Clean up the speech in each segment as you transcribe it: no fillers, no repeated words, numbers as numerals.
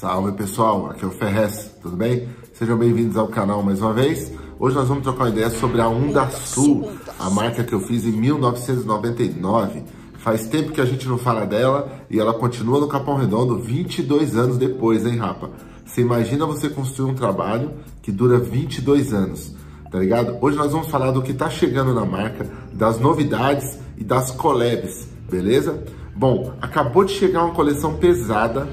Salve pessoal, aqui é o Ferréz, tudo bem? Sejam bem-vindos ao canal mais uma vez. Hoje nós vamos trocar uma ideia sobre a 1Dasul, a marca que eu fiz em 1999. Faz tempo que a gente não fala dela e ela continua no Capão Redondo 22 anos depois, hein, rapa? Você imagina você construir um trabalho que dura 22 anos, tá ligado? Hoje nós vamos falar do que tá chegando na marca, das novidades e das collabs, beleza? Bom, acabou de chegar uma coleção pesada,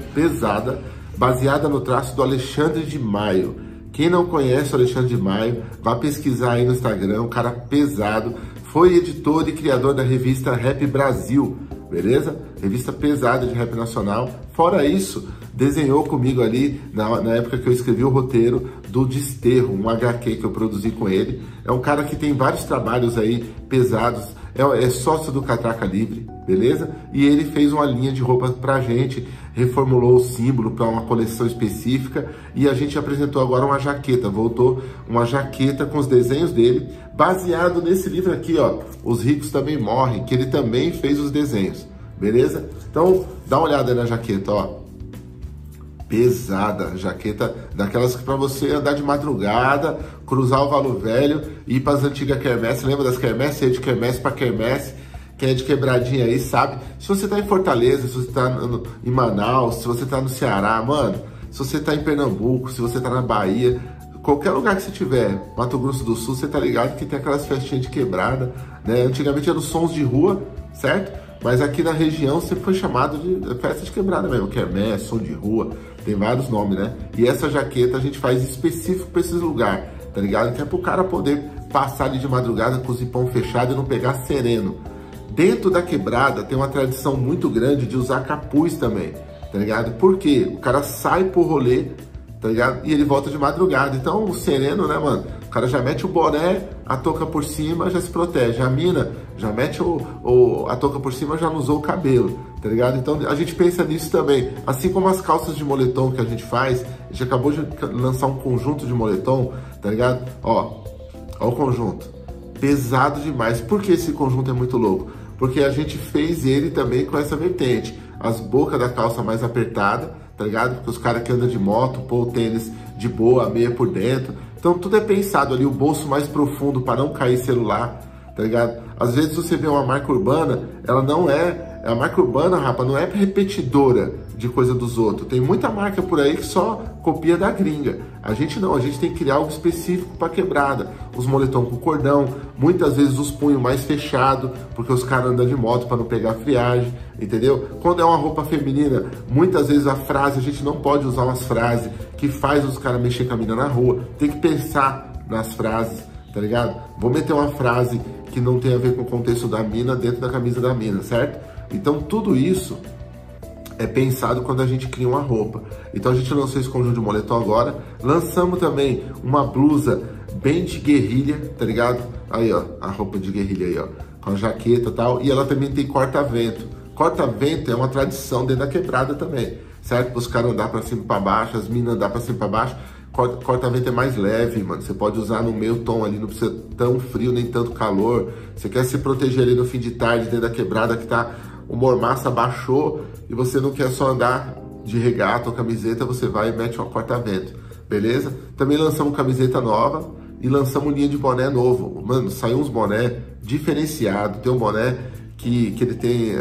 baseada no traço do Alexandre de Maio. Quem não conhece o Alexandre de Maio, vá pesquisar aí no Instagram, um cara pesado. Foi editor e criador da revista Rap Brasil, beleza? Revista pesada de rap nacional. Fora isso, desenhou comigo ali, na época que eu escrevi o roteiro do Desterro, um HQ que eu produzi com ele. É um cara que tem vários trabalhos aí pesados, é sócio do Catraca Livre, beleza? E ele fez uma linha de roupas pra gente, reformulou o símbolo para uma coleção específica e a gente apresentou agora uma jaqueta, voltou uma jaqueta com os desenhos dele, baseado nesse livro aqui, ó, Os Ricos Também Morrem, que ele também fez os desenhos, beleza? Então, dá uma olhada aí na jaqueta, ó. Pesada, jaqueta daquelas que para você andar de madrugada, cruzar o Valo Velho, ir para as antigas quermesses, lembra das quermesses? É de quermesse para quermesse, quem é de quebradinha aí sabe. Se você tá em Fortaleza, se você tá em Manaus, se você tá no Ceará, mano, se você tá em Pernambuco, se você tá na Bahia, qualquer lugar que você tiver, Mato Grosso do Sul, você tá ligado que tem aquelas festinhas de quebrada, né? Antigamente eram sons de rua, certo? Mas aqui na região sempre foi chamado de festa de quebrada mesmo, quermesse, som de rua, tem vários nomes, né? E essa jaqueta a gente faz específico pra esses lugares, tá ligado? Que é pro cara poder passar ali de madrugada com o zipão fechado e não pegar sereno. Dentro da quebrada tem uma tradição muito grande de usar capuz também, tá ligado? Porque o cara sai pro rolê, tá ligado? E ele volta de madrugada. Então o sereno, né, mano? O cara já mete o boné, a touca por cima, já se protege. A mina já mete a touca por cima, já não usou o cabelo, tá ligado? Então a gente pensa nisso também. Assim como as calças de moletom que a gente faz, a gente acabou de lançar um conjunto de moletom, tá ligado? Ó o conjunto. Pesado demais. Por que esse conjunto é muito louco? Porque a gente fez ele também com essa vertente. As bocas da calça mais apertada, tá ligado? Porque os caras que andam de moto, pô, o tênis de boa, a meia por dentro. Então tudo é pensado ali, o bolso mais profundo para não cair celular, tá ligado? Às vezes você vê uma marca urbana, ela não é... A marca urbana, rapa, não é repetidora de coisa dos outros. Tem muita marca por aí que só copia da gringa. A gente não, a gente tem que criar algo específico para quebrada. Os moletom com cordão, muitas vezes os punhos mais fechados, porque os caras andam de moto para não pegar friagem, entendeu? Quando é uma roupa feminina, muitas vezes a frase, a gente não pode usar umas frases que faz os caras mexer com a mina na rua. Tem que pensar nas frases, tá ligado? Vou meter uma frase que não tem a ver com o contexto da mina dentro da camisa da mina, certo? Então tudo isso é pensado quando a gente cria uma roupa. Então a gente lançou esse conjunto de moletom agora. Lançamos também uma blusa bem de guerrilha, tá ligado? Aí ó, a roupa de guerrilha aí ó, com a jaqueta e tal. E ela também tem corta-vento. Corta-vento é uma tradição dentro da quebrada também, certo? Para os caras andar para cima e para baixo, as minas andar para cima e para baixo. Corta-vento é mais leve, mano. Você pode usar no meio tom ali, não precisa tão frio nem tanto calor. Você quer se proteger ali no fim de tarde dentro da quebrada que tá... O mormaça baixou e você não quer só andar de regata ou camiseta, você vai e mete uma corta-vento, beleza? Também lançamos camiseta nova e lançamos linha de boné novo. Mano, saiu uns boné diferenciado. Tem um boné que ele tem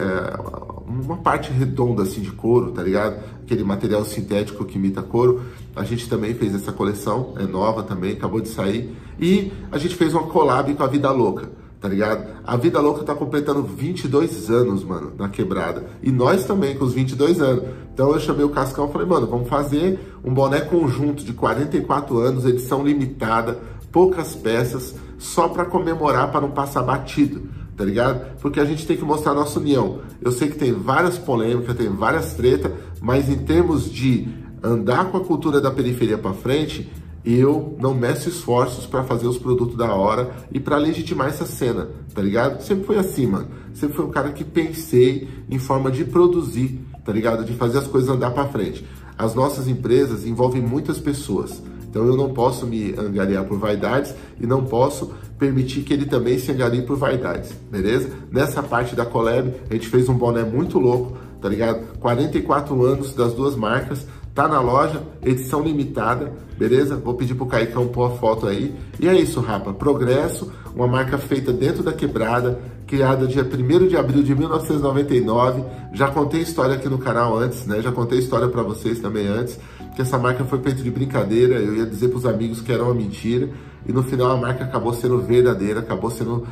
uma parte redonda assim de couro, tá ligado? Aquele material sintético que imita couro. A gente também fez essa coleção, é nova também, acabou de sair. E a gente fez uma collab com a Vida Louca, tá ligado? A Vida Louca tá completando 22 anos, mano, na quebrada. E nós também, com os 22 anos. Então eu chamei o Cascão e falei, mano, vamos fazer um boné conjunto de 44 anos, edição limitada, poucas peças, só pra comemorar, pra não passar batido, tá ligado? Porque a gente tem que mostrar a nossa união. Eu sei que tem várias polêmicas, tem várias tretas, mas em termos de andar com a cultura da periferia pra frente... Eu não meço esforços para fazer os produtos da hora e para legitimar essa cena, tá ligado? Sempre foi assim, mano. Sempre foi um cara que pensei em forma de produzir, tá ligado? De fazer as coisas andar para frente. As nossas empresas envolvem muitas pessoas. Então eu não posso me angariar por vaidades e não posso permitir que ele também se angarie por vaidades, beleza? Nessa parte da collab, a gente fez um boné muito louco, tá ligado? 44 anos das duas marcas. Tá na loja, edição limitada, beleza? Vou pedir pro Caicão pôr a foto aí. E é isso, rapa. Progresso, uma marca feita dentro da quebrada, criada dia 1º de abril de 1999. Já contei história aqui no canal antes, né? Já contei história pra vocês também antes, que essa marca foi feita de brincadeira. Eu ia dizer pros amigos que era uma mentira. E no final a marca acabou sendo verdadeira, acabou sendo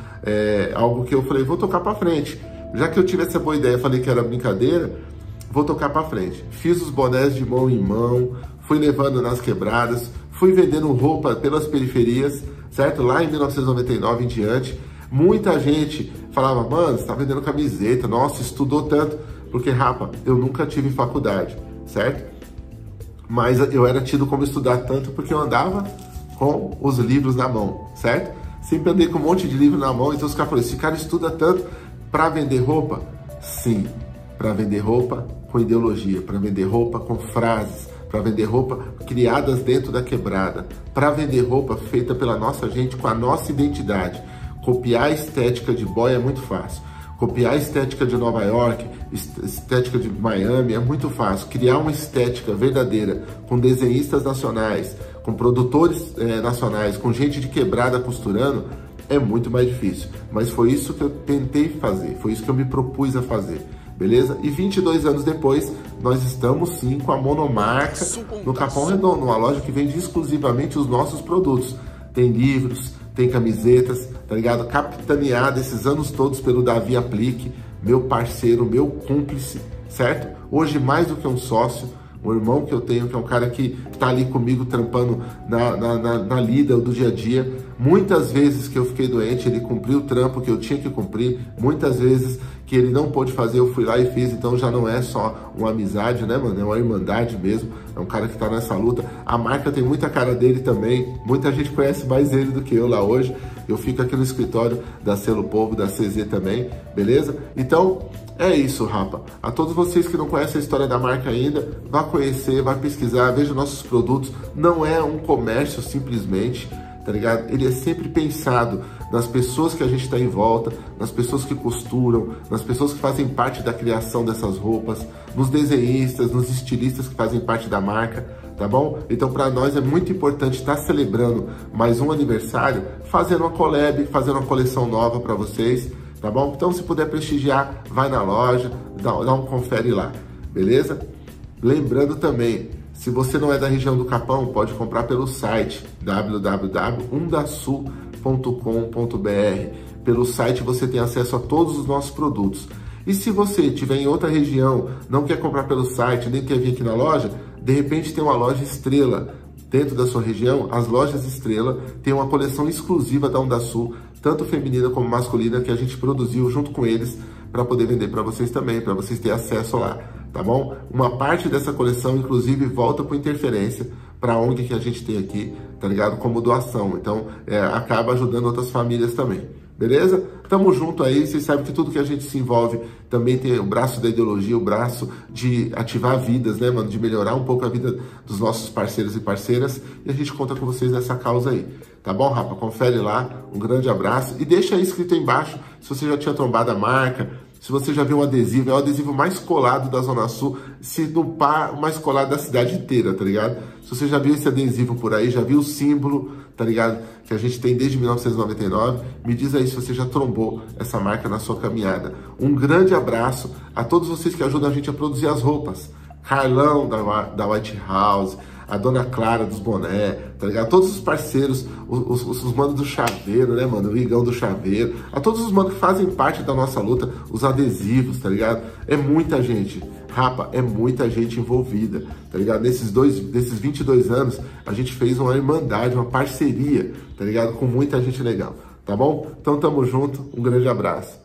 algo que eu falei, vou tocar pra frente. Já que eu tive essa boa ideia, falei que era brincadeira, vou tocar pra frente. Fiz os bonés de mão em mão, fui levando nas quebradas, fui vendendo roupa pelas periferias, certo? Lá em 1999 em diante, muita gente falava, mano, você tá vendendo camiseta, nossa, estudou tanto. Porque, rapa, eu nunca tive faculdade, certo? Mas eu era tido como estudar tanto porque eu andava com os livros na mão, certo? Sempre andei com um monte de livro na mão, então os caras falaram, esse cara estuda tanto pra vender roupa? Sim, pra vender roupa com ideologia, para vender roupa com frases, para vender roupa criadas dentro da quebrada, para vender roupa feita pela nossa gente com a nossa identidade. Copiar a estética de boy é muito fácil, copiar a estética de Nova York, estética de Miami é muito fácil. Criar uma estética verdadeira com desenhistas nacionais, com produtores nacionais, com gente de quebrada costurando é muito mais difícil, mas foi isso que eu tentei fazer, foi isso que eu me propus a fazer. Beleza? E 22 anos depois, nós estamos sim com a monomarca no Capão Redondo, uma loja que vende exclusivamente os nossos produtos. Tem livros, tem camisetas, tá ligado? Capitaneada esses anos todos pelo Davi Aplique, meu parceiro, meu cúmplice, certo? Hoje mais do que um sócio, um irmão que eu tenho, que é um cara que tá ali comigo trampando na lida do dia a dia. Muitas vezes que eu fiquei doente, ele cumpriu o trampo que eu tinha que cumprir. Muitas vezes que ele não pôde fazer, eu fui lá e fiz. Então já não é só uma amizade, né, mano? É uma irmandade mesmo. É um cara que tá nessa luta. A marca tem muita cara dele também. Muita gente conhece mais ele do que eu lá hoje. Eu fico aqui no escritório da Selo Povo, da CZ também, beleza? Então, é isso, rapa. A todos vocês que não conhecem a história da marca ainda, vá conhecer, vá pesquisar, veja nossos produtos. Não é um comércio simplesmente, tá ligado? Ele é sempre pensado nas pessoas que a gente tá em volta, nas pessoas que costuram, nas pessoas que fazem parte da criação dessas roupas, nos desenhistas, nos estilistas que fazem parte da marca, tá bom? Então para nós é muito importante estar celebrando mais um aniversário, fazendo uma collab, fazendo uma coleção nova para vocês, tá bom? Então se puder prestigiar, vai na loja, dá um confere lá, beleza? Lembrando também, se você não é da região do Capão, pode comprar pelo site www.1dasul.com.br. Pelo site você tem acesso a todos os nossos produtos. E se você estiver em outra região, não quer comprar pelo site, nem quer vir aqui na loja, de repente tem uma loja estrela. Dentro da sua região, as lojas estrela têm uma coleção exclusiva da 1Dasul, tanto feminina como masculina, que a gente produziu junto com eles para poder vender para vocês também, para vocês terem acesso lá. Tá bom? Uma parte dessa coleção, inclusive, volta por interferência para a ONG que a gente tem aqui, tá ligado? Como doação. Então, acaba ajudando outras famílias também. Beleza? Tamo junto aí. Vocês sabem que tudo que a gente se envolve também tem o braço da ideologia, o braço de ativar vidas, né, mano? De melhorar um pouco a vida dos nossos parceiros e parceiras. E a gente conta com vocês nessa causa aí. Tá bom, rapa? Confere lá. Um grande abraço. E deixa aí escrito aí embaixo se você já tinha trombado a marca, se você já viu um adesivo, é o adesivo mais colado da Zona Sul, se não pá, o mais colado da cidade inteira, tá ligado? Se você já viu esse adesivo por aí, já viu o símbolo, tá ligado? Que a gente tem desde 1999, me diz aí se você já trombou essa marca na sua caminhada. Um grande abraço a todos vocês que ajudam a gente a produzir as roupas. Carlão da White House, a Dona Clara dos boné, tá ligado? Todos os parceiros, os manos do Chaveiro, né, mano? O Ligão do Chaveiro, a todos os manos que fazem parte da nossa luta, os adesivos, tá ligado? É muita gente, rapa, é muita gente envolvida, tá ligado? Nesses 22 anos, a gente fez uma irmandade, uma parceria, tá ligado? Com muita gente legal, tá bom? Então tamo junto, um grande abraço.